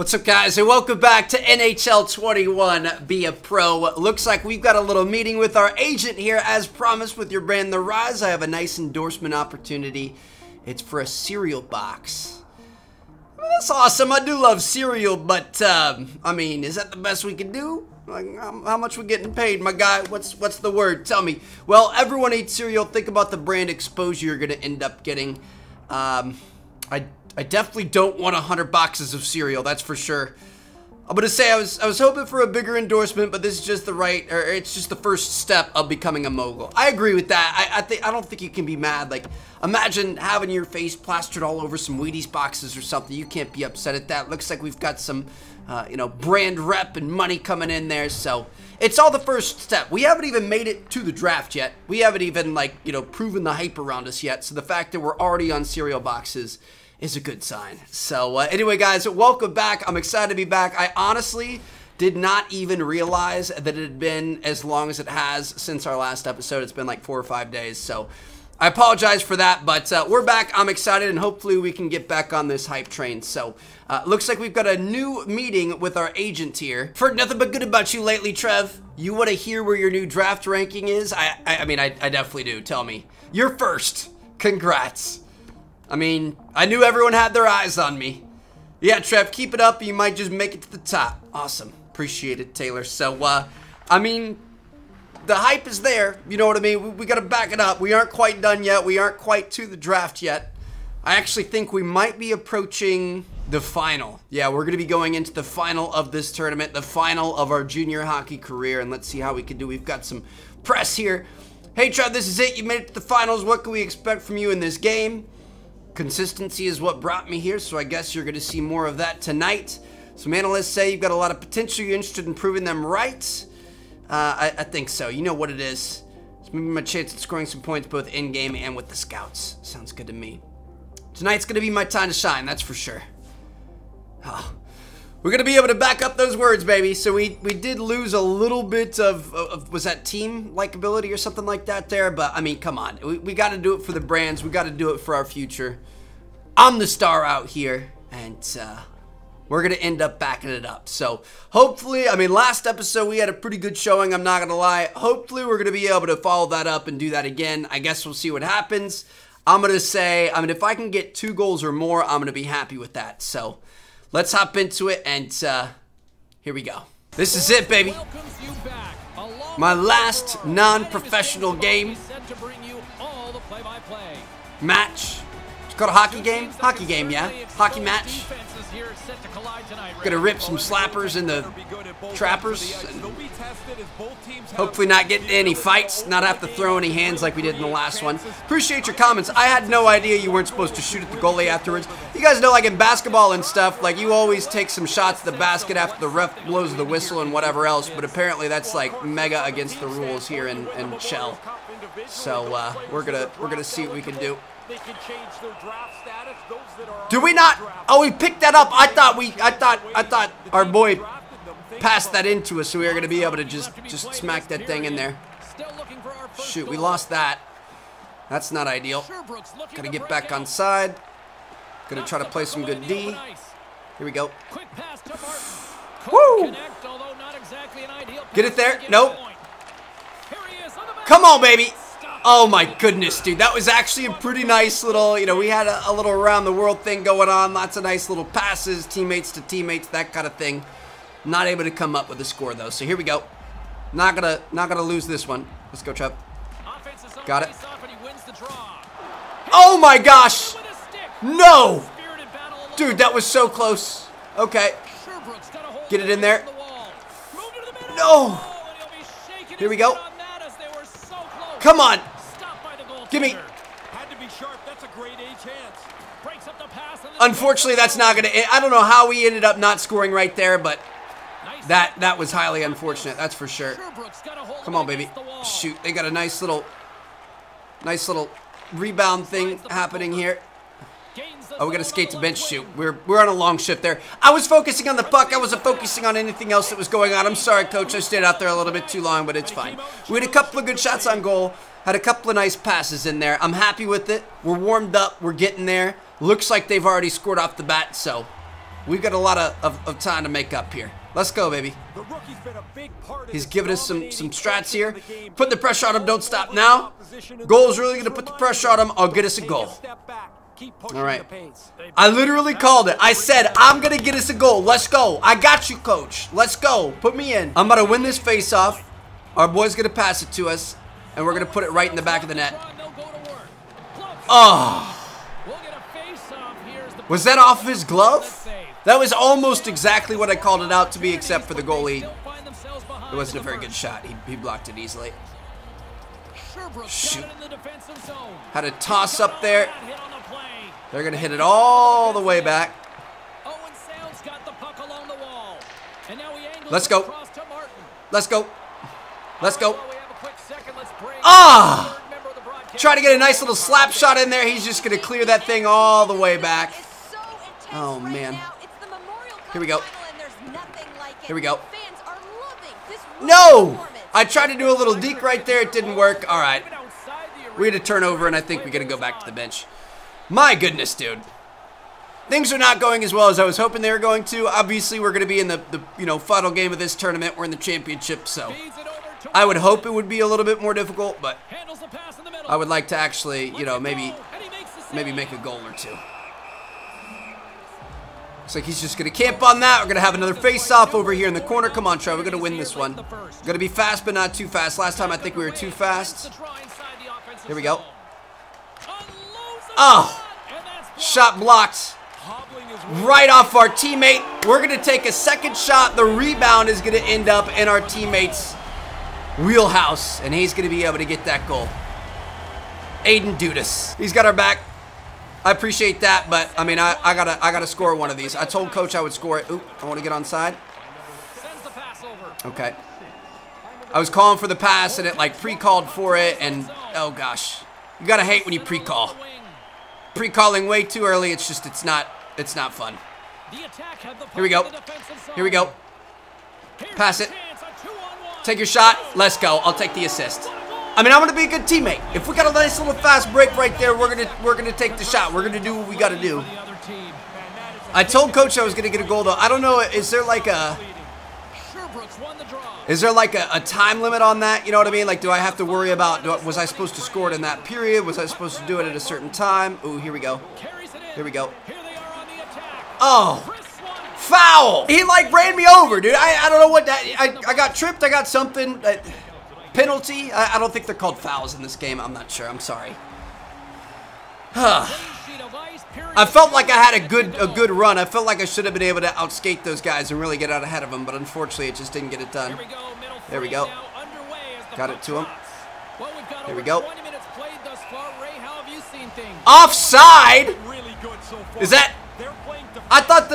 What's up, guys, and welcome back to NHL 21 Be A Pro. Looks like we've got a little meeting with our agent here. As promised with your brand, The Rise, I have a nice endorsement opportunity. It's for a cereal box. Well, that's awesome. I do love cereal, but, I mean, is that the best we can do? Like, how much we getting paid, my guy? What's the word? Tell me. Well, everyone eats cereal. Think about the brand exposure you're going to end up getting. I definitely don't want 100 boxes of cereal, that's for sure. I'm gonna say I was hoping for a bigger endorsement, but this is just it's just the first step of becoming a mogul. I agree with that. I don't think you can be mad. Like, imagine having your face plastered all over some Wheaties boxes or something. You can't be upset at that. Looks like we've got some, you know, brand rep and money coming in there. So it's all the first step. We haven't even made it to the draft yet. We haven't even, like, you know, proven the hype around us yet. So the fact that we're already on cereal boxes is a good sign. So anyway, guys, welcome back. I'm excited to be back. I honestly did not even realize that it had been as long as it has since our last episode. It's been like 4 or 5 days, so I apologize for that, but we're back. I'm excited, and hopefully we can get back on this hype train. So looks like we've got a new meeting with our agent here. Heard nothing but good about you lately, Trev. You want to hear where your new draft ranking is? I mean, I definitely do. Tell me. You're first. Congrats. I mean, I knew everyone had their eyes on me. Yeah, Trev, keep it up. You might just make it to the top. Awesome. Appreciate it, Taylor. So, I mean, the hype is there. You know what I mean? We got to back it up. We aren't quite done yet. We aren't quite to the draft yet. I actually think we might be approaching the final. Yeah, we're going to be going into the final of this tournament, the final of our junior hockey career, and let's see how we can do. We've got some press here. Hey, Trev, this is it. You made it to the finals. What can we expect from you in this game? Consistency is what brought me here, so I guess you're going to see more of that tonight. Some analysts say you've got a lot of potential. You're interested in proving them right? I think so. You know what it is. It's maybe my chance at scoring some points both in-game and with the scouts. Sounds good to me. Tonight's going to be my time to shine, that's for sure. Oh. We're going to be able to back up those words, baby. So we did lose a little bit of was that team likability or something like that there? But, I mean, come on. We got to do it for the brands. We got to do it for our future. I'm the star out here, and we're going to end up backing it up. So, hopefully, I mean, last episode we had a pretty good showing. I'm not going to lie. Hopefully, we're going to be able to follow that up and do that again. I guess we'll see what happens. I'm going to say, I mean, if I can get 2 goals or more, I'm going to be happy with that. So, let's hop into it, and here we go. This is it, baby. My last non-professional game. Match. It's called a hockey game? Hockey game, yeah. Hockey match. Gonna rip some slappers in the trappers. Hopefully not get into any fights, not have to throw any hands like we did in the last one. Appreciate your comments. I had no idea you weren't supposed to shoot at the goalie afterwards. You guys know, like in basketball and stuff, like you always take some shots at the basket after the ref blows the whistle and whatever else, but apparently that's like mega against the rules here in Shell. So we're gonna see what we can do. They can change their draft status. Those that are do we not? Oh, we picked that up. I thought our boy passed that into us, so we were gonna be able to just smack that thing in there. Shoot, we lost that. That's not ideal. Gotta get back on side. Gonna try to play some good D. Here we go. Woo! Get it there? Nope. Come on, baby. Oh my goodness, dude, that was actually a pretty nice little, you know, we had a little around the world thing going on, lots of nice little passes, teammates to teammates, that kind of thing. Not able to come up with a score though, so here we go. Not gonna lose this one. Let's go, Trev. Got it. Oh my gosh! No! Dude, that was so close. Okay. Get it in there. No! Here we go. Come on. Give me. Unfortunately, that's not going to... I don't know how we ended up not scoring right there, but that was highly unfortunate. That's for sure. Come on, baby. Shoot. They got a nice little rebound thing happening here. Oh, we're going to skate to bench. Shoot. We're on a long shift there. I was focusing on the puck. I wasn't focusing on anything else that was going on. I'm sorry, Coach. I stayed out there a little bit too long, but it's fine. We had a couple of good shots on goal. Had a couple of nice passes in there. I'm happy with it. We're warmed up. We're getting there. Looks like they've already scored off the bat, so We've got a lot of time to make up here. Let's go, baby. He's giving us some strats here. Put the pressure on him. Don't stop now. Goal's really going to put the pressure on him. I'll get us a goal. All right. I literally called it. I said, I'm going to get us a goal. Let's go. I got you, coach. Let's go. Put me in. I'm going to win this faceoff. Our boy's going to pass it to us, and we're going to put it right in the back of the net. Oh. Was that off his glove? That was almost exactly what I called it out to be, except for the goalie. It wasn't a very good shot. He blocked it easily. Shoot. Had a toss up there. They're going to hit it all the way back. Let's go. Let's go. Let's go. Ah! Try to get a nice little slap shot in there. He's just going to clear that thing all the way back. Oh, man. Here we go. Here we go. No! I tried to do a little deke right there. It didn't work. All right. We had a turnover, and I think we're going to go back to the bench. My goodness, dude. Things are not going as well as I was hoping they were going to. Obviously, we're going to be in the final game of this tournament. We're in the championship, so I would hope it would be a little bit more difficult, but I would like to actually, maybe make a goal or two. Looks like he's just going to camp on that. We're going to have another face-off over here in the corner. Come on, Troy. We're going to win this one. Going to be fast, but not too fast. Last time, I think we were too fast. Here we go. Oh! Shot blocked right off our teammate. We're going to take a second shot. The rebound is going to end up in our teammate's wheelhouse, and he's going to be able to get that goal. Aiden Dudas. He's got our back. I appreciate that, but I mean, I gotta score one of these. I told coach I would score it. Oop, I want to get onside. Okay. I was calling for the pass and it like pre-called for it, and oh gosh. You gotta hate when you pre-call. Pre-calling way too early, it's not fun. Here we go. Here we go. Pass it. Take your shot. Let's go. I'll take the assist. I mean, I'm going to be a good teammate. If we got a nice little fast break right there, we're gonna take the shot. We're going to do what we got to do. I told coach I was going to get a goal, though. I don't know. Is there like a time limit on that? You know what I mean? Like, do I have to worry about, was I supposed to score it in that period? Was I supposed to do it at a certain time? Ooh, here we go. Here we go. Oh. Foul! He like ran me over, dude. I don't know what that. I got tripped. I got something. Penalty. I don't think they're called fouls in this game. I'm not sure. I'm sorry. I felt like I had a good run. I felt like I should have been able to outskate those guys and really get out ahead of them, but unfortunately, it just didn't get it done. There we go. Got it to him. There we go. Offside. Is that? I thought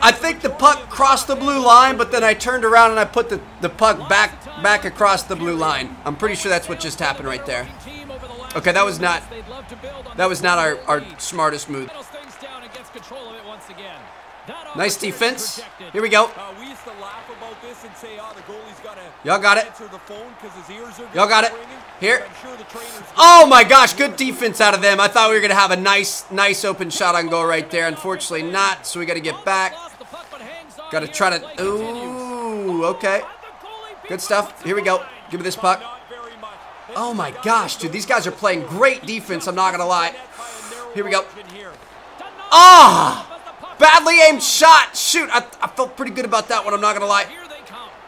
I think the puck crossed the blue line, but then I turned around and I put the puck back across the blue line. I'm pretty sure that's what just happened right there. Okay, that was not our smartest move. Nice defense. Here we go. Y'all got it. Y'all got it. Here. Oh my gosh, good defense out of them. I thought we were going to have a nice open shot on goal right there. Unfortunately not, so we got to get back. Got to try to... Ooh, okay. Good stuff. Here we go. Give me this puck. Oh my gosh, dude. These guys are playing great defense. I'm not going to lie. Here we go. Ah! Badly aimed shot. Shoot, I felt pretty good about that one. I'm not gonna lie.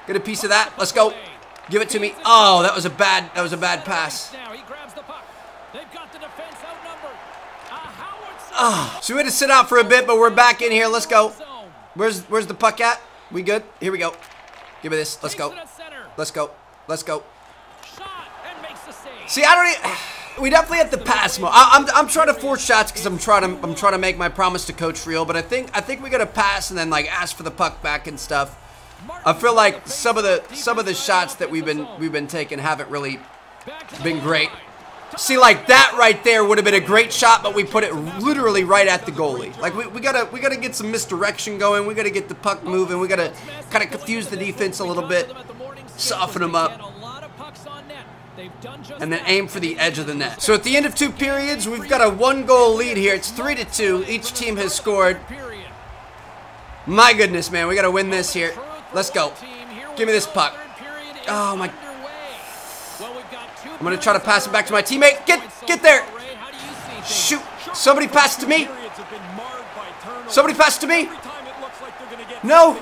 Get a piece of that. Let's go. Give it to me. Oh, that was a bad pass. Oh. So we had to sit out for a bit, but we're back in here. Let's go. Where's the puck at? We good? Here we go. Give me this. Let's go. Let's go. Let's go. See, I don't even. We definitely have to pass more. I'm trying to force shots because I'm trying to make my promise to coach real. But I think we gotta pass and then like ask for the puck back and stuff. I feel like some of the shots that we've been taking haven't really been great. See, like that right there would have been a great shot, but we put it literally right at the goalie. Like we gotta get some misdirection going. We gotta get the puck moving. We gotta kind of confuse the defense a little bit, soften them up. and then aim for the edge of the net. So at the end of two periods, we've got a one-goal lead here. It's 3-2. Each team has scored. My goodness, man. We got to win this here. Let's go. Give me this puck. Oh, my. I'm going to try to pass it back to my teammate. Get there. Shoot. Somebody pass to me. Somebody pass to me. No.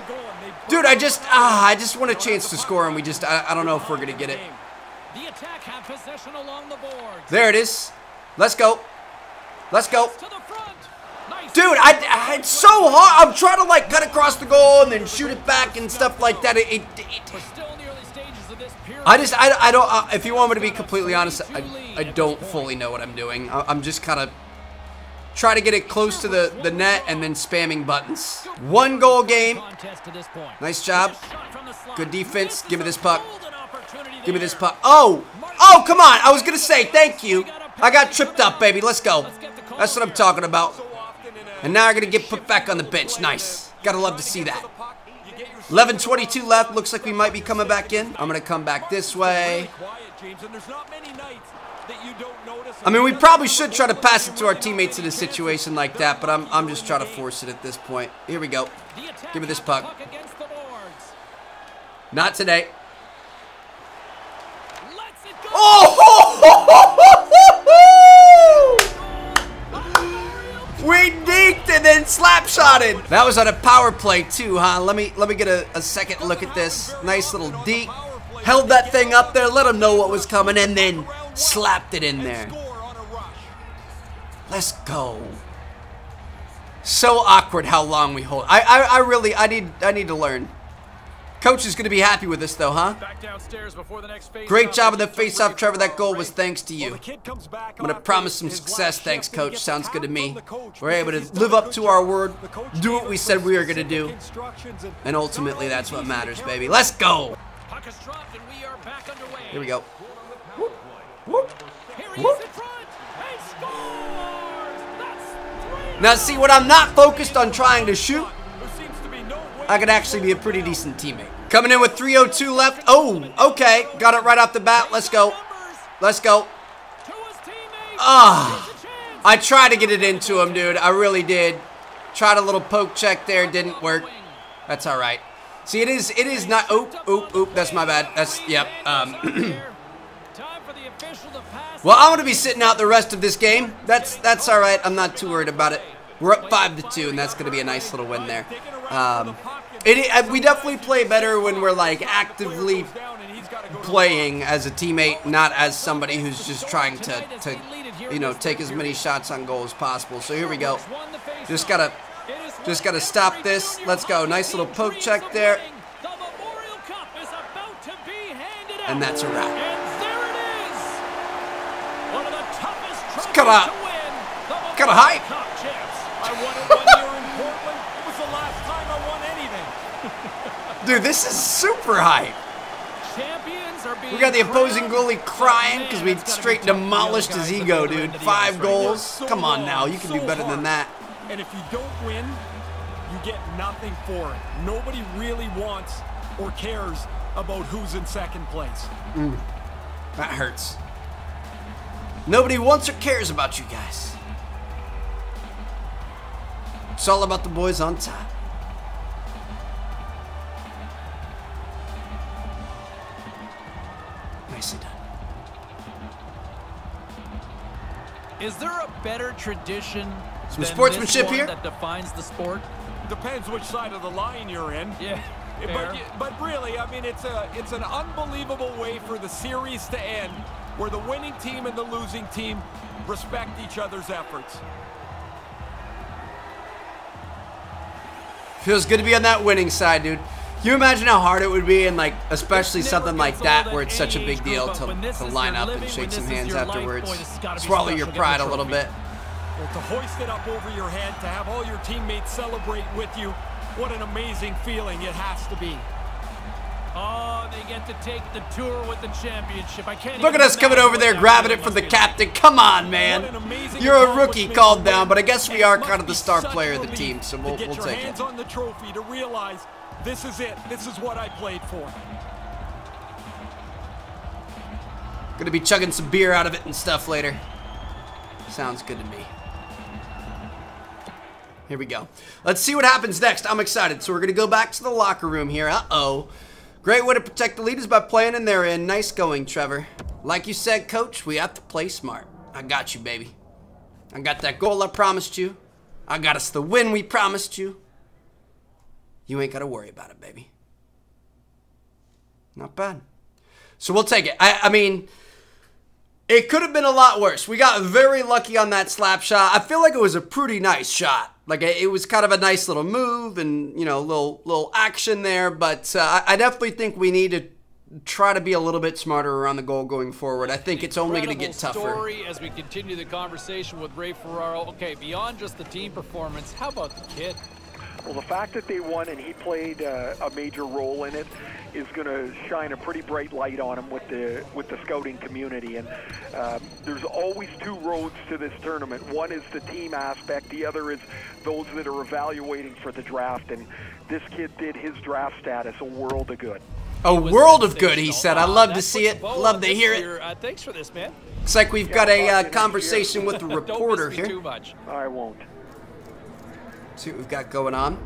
Dude, I just want a chance to score, and we just, I don't know if we're going to get it. The attack have possession along the boards. There it is. Let's go. Let's go. Dude, it's so hard. I'm trying to, like, cut across the goal and then shoot it back and stuff like that. We're still in the early stages of this period. I don't, if you want me to be completely honest, I don't fully know what I'm doing. I'm just kind of trying to get it close to the net and then spamming buttons. One goal game. Nice job. Good defense. Give me this puck. Give me this puck. Oh! Oh, come on! I was gonna say, thank you. I got tripped up, baby. Let's go. That's what I'm talking about. And now I'm gonna get put back on the bench. Nice. Gotta love to see that. 11:22 left. Looks like we might be coming back in. I'm gonna come back this way. I mean, we probably should try to pass it to our teammates in a situation like that, but I'm just trying to force it at this point. Here we go. Give me this puck. Not today. Oh! We deked and then slap shotted. That was on a power play too, huh? Let me get a second look at this. Nice little deke. Held that thing up there, let him know what was coming, and then slapped it in there. Let's go. So awkward how long we hold. I really need to learn. Coach is going to be happy with us, though, huh? Great job on the face-off, Trevor. That goal was thanks to you. I'm going to promise some success. Thanks, Coach. Sounds good to me. We're able to live up to our word, do what we said we were going to do, and ultimately that's what matters, baby. Let's go. Here we go. Whoop, whoop, whoop. Now, see, when I'm not focused on trying to shoot, I could actually be a pretty decent teammate. Coming in with 3:02 left. Oh, okay. Got it right off the bat. Let's go. Let's go. I tried to get it into him, dude. I really did. Tried a little poke check there. Didn't work. That's all right. See, it is not. Oop, oop, oop. That's my bad. That's, yep. Well, I'm going to be sitting out the rest of this game. That's all right. I'm not too worried about it. We're up 5-2, and that's going to be a nice little win there. We definitely play better when we're, like, actively playing as a teammate, not as somebody who's just trying to you know, take as many shots on goal as possible. So here we go. Just gotta stop this. Let's go. Nice little poke check there. And that's a wrap. It's kinda hype. Dude, this is super hype. We got the opposing goalie crying because we straight demolished his ego, dude. 5 goals. Come on now, you can do better than that. And if you don't win, you get nothing for it. Nobody really wants or cares about who's in second place. That hurts. Nobody wants or cares about you guys. It's all about the boys on top. Nicely done. Is there a better tradition than sportsmanship here that defines the sport? Depends which side of the line you're in. Yeah. But really, I mean, it's an unbelievable way for the series to end, where the winning team and the losing team respect each other's efforts. Feels good to be on that winning side, dude. Can you imagine how hard it would be, and, like, especially something like that where it's such a big deal to line up and shake some hands afterwards. Swallow your pride a little bit. Well, to hoist it up over your head, to have all your teammates celebrate with you, what an amazing feeling it has to be. Oh, they get to take the tour with the championship. I can't. Look at us coming over there, grabbing it from the captain. Come on, man. You're a rookie called down, but I guess we are kind of the star player of the team, so we'll take it. Get your hands on the trophy to realize this is it. This is what I played for. Gonna be chugging some beer out of it and stuff later. Sounds good to me. Here we go. Let's see what happens next. I'm excited. So we're gonna go back to the locker room here. Uh-oh. Great way to protect the leaders by playing in their end. Nice going, Trevor. Like you said, coach, we have to play smart. I got you, baby. I got that goal I promised you. I got us the win we promised you. You ain't gotta worry about it, baby. Not bad. So we'll take it. I mean, it could have been a lot worse. We got very lucky on that slap shot. I feel like it was a pretty nice shot. Like, it was kind of a nice little move and, you know, little action there. But I definitely think we need to try to be a little bit smarter around the goal going forward. I think it's only going to get tougher. Story as we continue the conversation with Ray Ferraro. Okay, beyond just the team performance, how about the kid? Well, the fact that they won and he played a major role in it is going to shine a pretty bright light on him with the scouting community. And there's always two roads to this tournament. One is the team aspect. The other is those that are evaluating for the draft. And this kid did his draft status a world of good. A world of good, he said. I love to see it. Love to hear it. Thanks for this, man. Looks like we've got a conversation with a reporter here. Too much. I won't. See what we've got going on.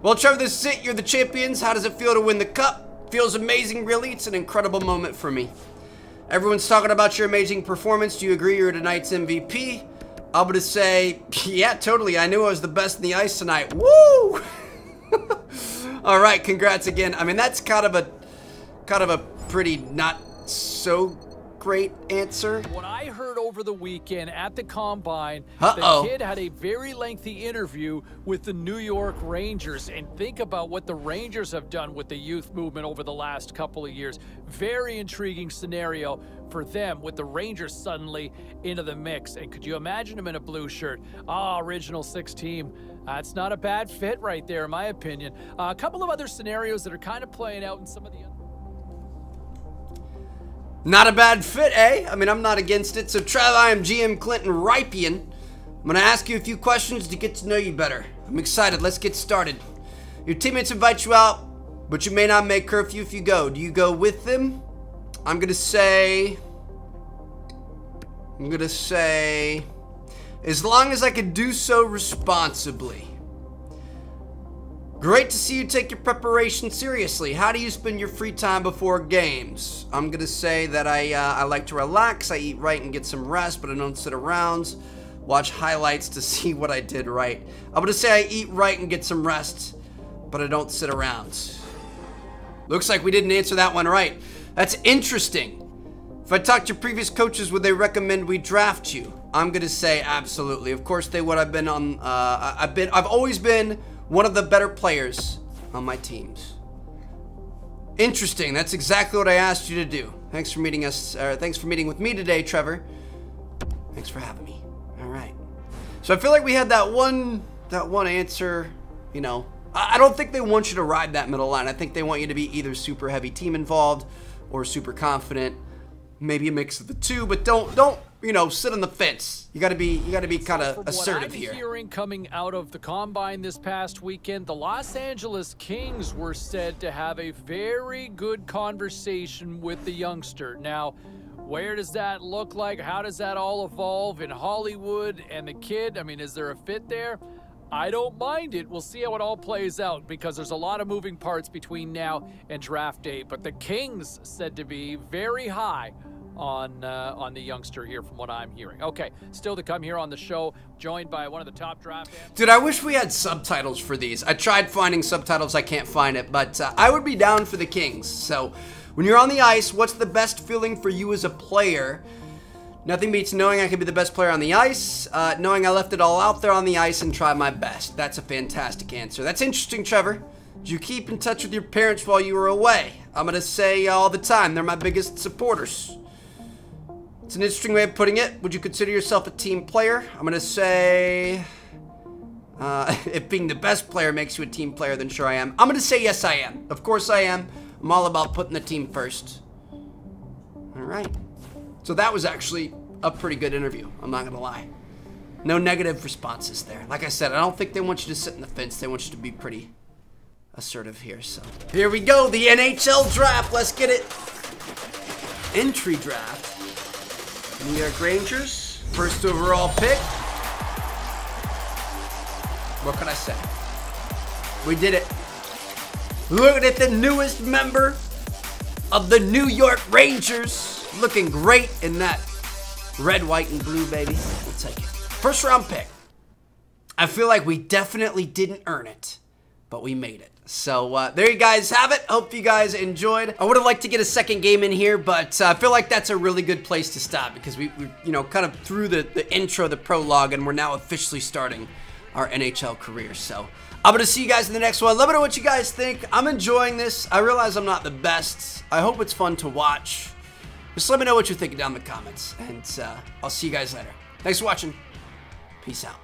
Well, Trevor, this is it. You're the champions. How does it feel to win the cup? Feels amazing, really. It's an incredible moment for me. Everyone's talking about your amazing performance. Do you agree you're tonight's MVP? I'm going to say, yeah, totally. I knew I was the best in the ice tonight. Woo! All right, congrats again. I mean, that's kind of a pretty not so great answer. What I heard over the weekend at the combine, the kid had a very lengthy interview with the New York Rangers, and think about what the Rangers have done with the youth movement over the last couple of years. Very intriguing scenario for them with the Rangers suddenly into the mix. And could you imagine him in a blue shirt? Original six team. That's not a bad fit right there, in my opinion. A couple of other scenarios that are kind of playing out in some of the other. Not a bad fit, eh? I mean, I'm not against it. So, Trev, I am GM Clinton Ripian. I'm going to ask you a few questions to get to know you better. I'm excited. Let's get started. Your teammates invite you out, but you may not make curfew if you go. Do you go with them? I'm going to say... as long as I can do so responsibly. Great to see you take your preparation seriously. How do you spend your free time before games? I'm gonna say that I like to relax, I eat right and get some rest, but I don't sit around, watch highlights to see what I did right. I'm gonna say I eat right and get some rest, but I don't sit around. Looks like we didn't answer that one right. That's interesting. If I talked to previous coaches, would they recommend we draft you? I'm gonna say absolutely. Of course they would. I've always been one of the better players on my teams. Interesting. That's exactly what I asked you to do. Thanks for meeting us. Thanks for meeting with me today, Trevor. Thanks for having me. All right. So I feel like we had that one answer. You know, I don't think they want you to ride that middle line. I think they want you to be either super heavy team involved or super confident. Maybe a mix of the two, but don't. You know, sit on the fence. You got to be kind of assertive here. From what I'm hearing coming out of the combine this past weekend, the Los Angeles Kings were said to have a very good conversation with the youngster. Now, where does that look like? How does that all evolve in Hollywood and the kid? I mean, is there a fit there? I don't mind it. We'll see how it all plays out because there's a lot of moving parts between now and draft day. But the Kings said to be very high on the youngster here from what I'm hearing. Okay, still to come here on the show, joined by one of the top draft... Dude, I wish we had subtitles for these. I tried finding subtitles, I can't find it, but I would be down for the Kings. So, when you're on the ice, what's the best feeling for you as a player? Nothing beats knowing I could be the best player on the ice, knowing I left it all out there on the ice and tried my best. That's a fantastic answer. That's interesting, Trevor. Did you keep in touch with your parents while you were away? I'm gonna say all the time, they're my biggest supporters. It's an interesting way of putting it. Would you consider yourself a team player? I'm gonna say, if being the best player makes you a team player, then sure I am. I'm gonna say yes, I am. Of course I am. I'm all about putting the team first. All right. So that was actually a pretty good interview. I'm not gonna lie. No negative responses there. Like I said, I don't think they want you to sit in the fence. They want you to be pretty assertive here, so. Here we go, the NHL draft. Let's get it. entry draft. New York Rangers, first overall pick. What can I say? We did it. Looking at the newest member of the New York Rangers. Looking great in that red, white, and blue, baby. We'll take it. First round pick. I feel like we definitely didn't earn it, but we made it. So there you guys have it. Hope you guys enjoyed. I would have liked to get a second game in here, but I feel like that's a really good place to stop because we you know, kind of threw the intro, the prologue, and we're now officially starting our NHL career. So I'm going to see you guys in the next one. Let me know what you guys think. I'm enjoying this. I realize I'm not the best. I hope it's fun to watch. Just let me know what you're thinking down in the comments, and I'll see you guys later. Thanks for watching. Peace out.